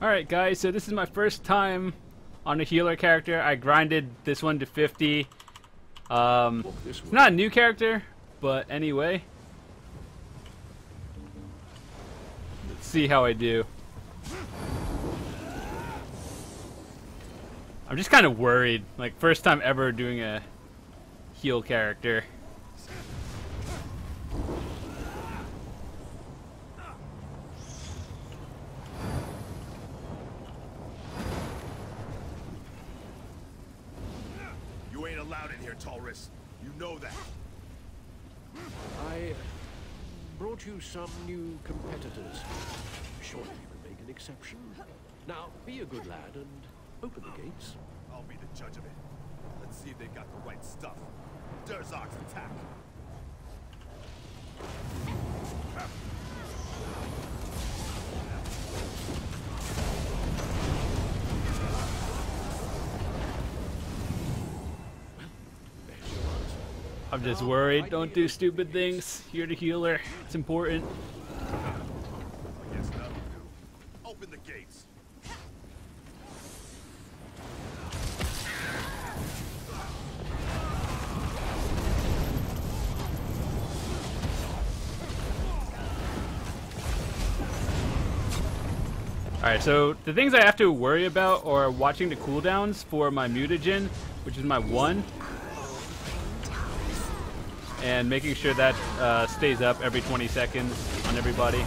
Alright guys, so this is my first time on a healer character. I grinded this one to 50. It's not a new character, but anyway. Let's see how I do. I'm just kind of worried. Like, first time ever doing a heal character. Taurus, you know that. I brought you some new competitors. Surely you would make an exception. Now, be a good lad and open the gates. I'll be the judge of it. Let's see if they've got the right stuff. Derzog's attack. I'm just worried. Don't do stupid things. You're the healer. It's important. I guess that'll do. Open the gates. Alright, so the things I have to worry about are watching the cooldowns for my mutagen, which is my one. And making sure that stays up every 20 seconds on everybody.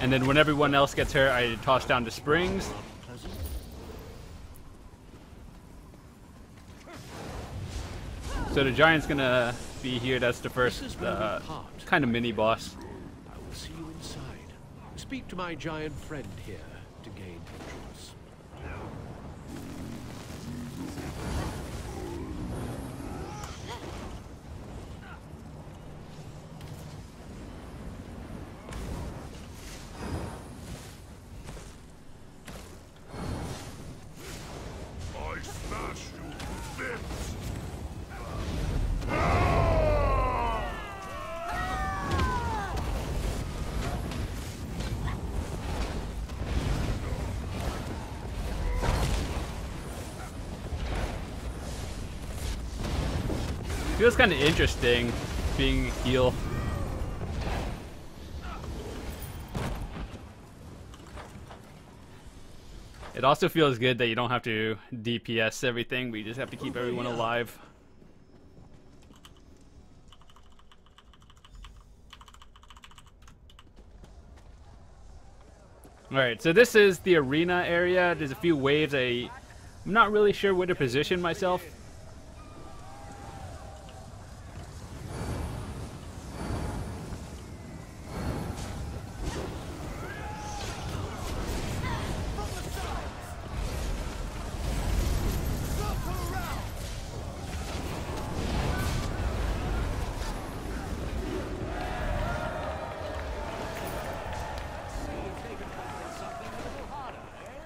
And then when everyone else gets hurt, I toss down to springs. So the giant's gonna be here. That's the first kind of mini boss. I will see you inside. Speak to my giant friend here to gain entrance. Feels kind of interesting being a heel. It also feels good that you don't have to DPS everything, but you just have to keep everyone alive. Alright, so this is the arena area. There's a few waves. I'm not really sure where to position myself.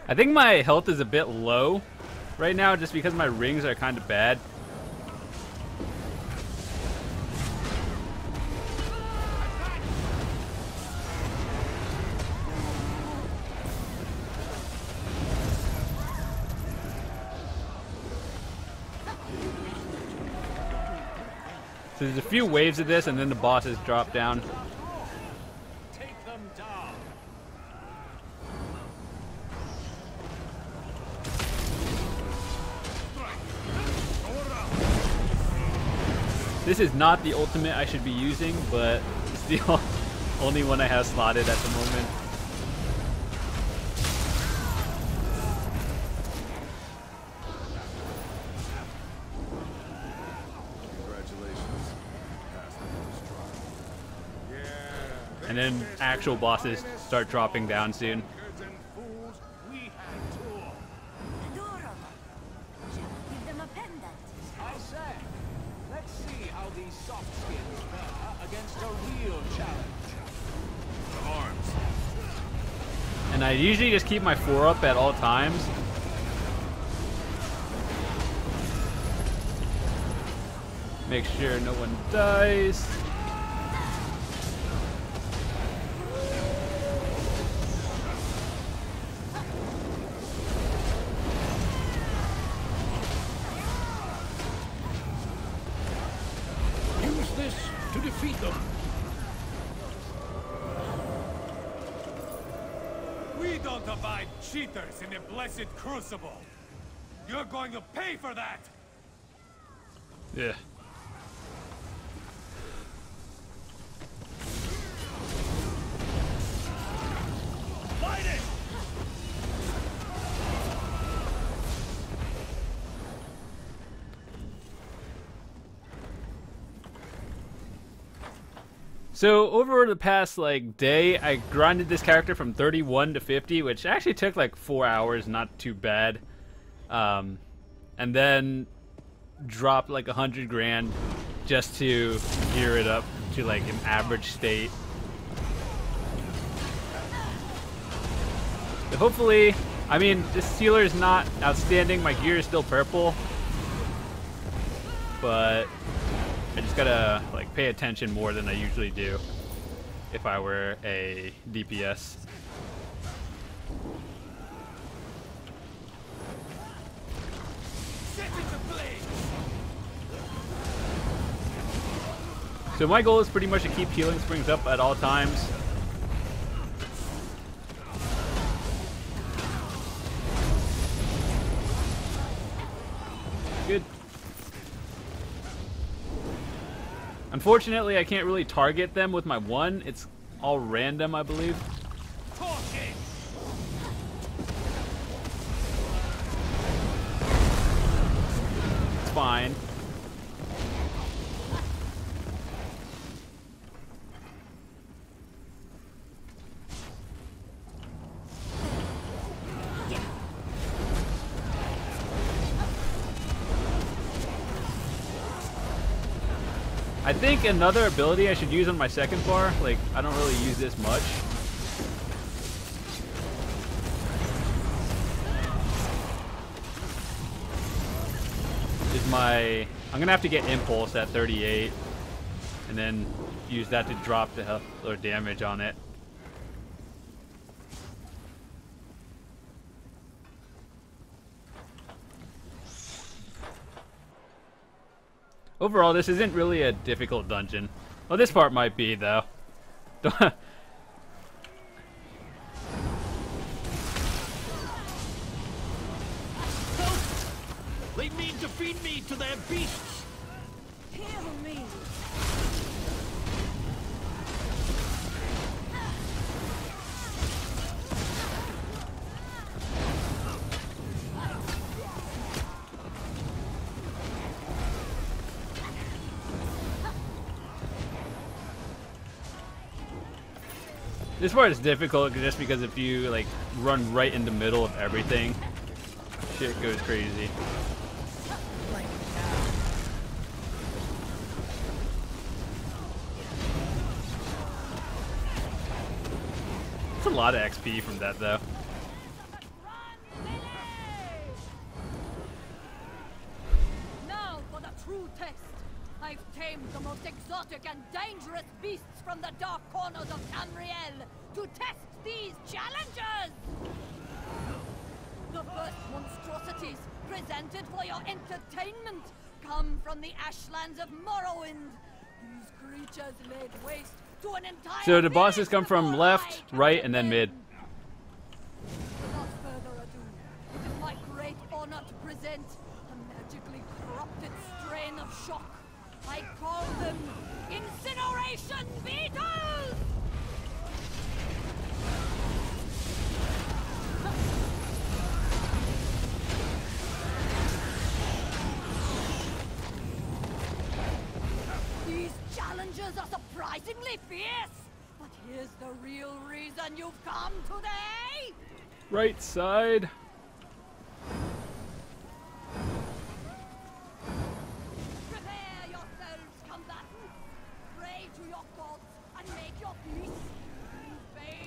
I think my health is a bit low right now just because my rings are kind of bad. So there's a few waves of this and then the bosses drop down. This is not the ultimate I should be using, but it's the only one I have slotted at the moment. Congratulations. And then actual bosses start dropping down soon. And I usually just keep my 4 up at all times. Make sure no one dies. We don't abide cheaters in the blessed Crucible. You're going to pay for that! Yeah. Light it! So over the past like day, I grinded this character from 31 to 50, which actually took like 4 hours, not too bad. And then dropped like 100 grand just to gear it up to like an average state. So hopefully, I mean, this sealer is not outstanding. My gear is still purple, but I just gotta like pay attention more than I usually do if I were a DPS. So my goal is pretty much to keep healing springs up at all times. Good. Unfortunately, I can't really target them with my one. It's all random, I believe. It's fine. I think another ability I should use on my second bar, like, I don't really use this much. I'm gonna have to get Impulse at 38, and then use that to drop the health or damage on it. Overall, this isn't really a difficult dungeon. Well, this part might be, though. They mean to feed me to their beasts. Heal me. This part is difficult just because if you like run right in the middle of everything, shit goes crazy. It's a lot of XP from that though. Now for the true test. I've tamed the most exotic and dangerous beasts from the dark corners of Tamriel to test these challenges! The first monstrosities presented for your entertainment come from the Ashlands of Morrowind. These creatures laid waste to an entire... So the bosses come from left, right, and then mid. Without further ado, it is my great honor to present a magically corrupted strain of shock. I call them incineration beetles! These challenges are surprisingly fierce, but here's the real reason you've come today! Right side.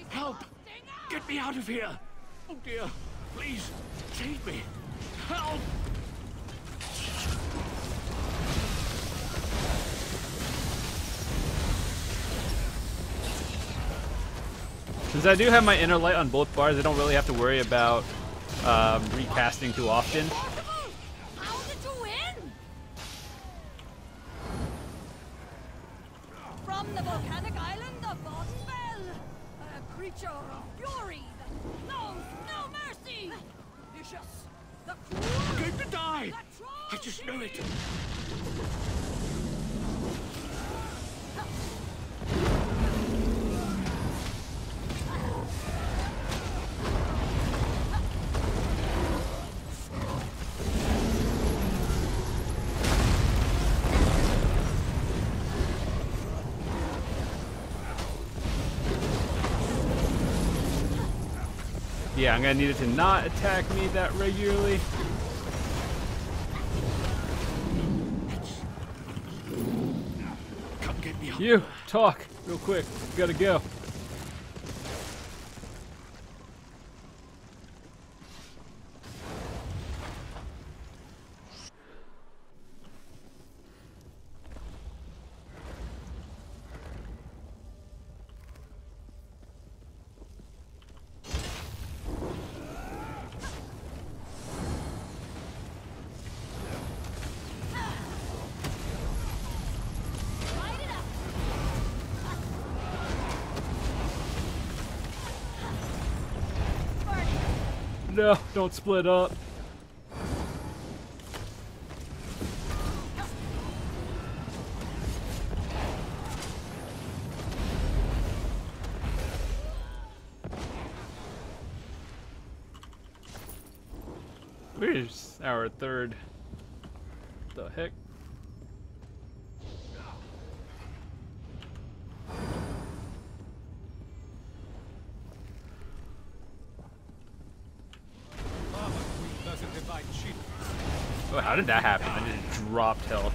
Help! Get me out of here! Oh dear! Please, save me! Help! Since I do have my inner light on both bars, I don't really have to worry about recasting too often. From the volcanic island of Boswell, a creature of fury that No, no mercy! Vicious! The cruel! Going to die! I just know it! Yeah, I'm gonna need it to not attack me that regularly. Come get me up. You talk real quick. Gotta go. No, don't split up. Where's our third? The heck? Oh, how did that happen? I just dropped health.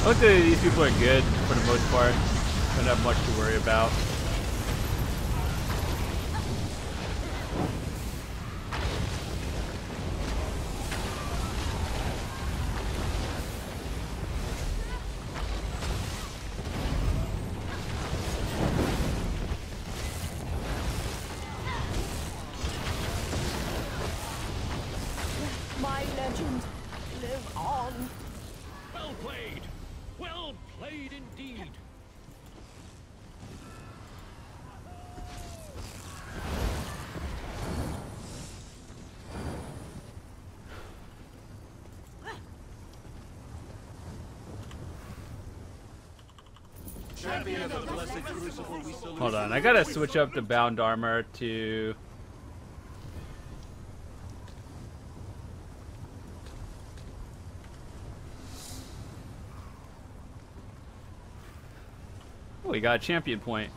I would say these people are good for the most part. Don't have much to worry about. My legend live on. Well played. Well played indeed. Hold on, I gotta switch up the bound armor to we got a champion point.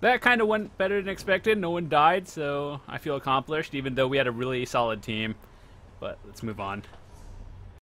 That kind of went better than expected. No one died, so I feel accomplished, even though we had a really solid team. But let's move on.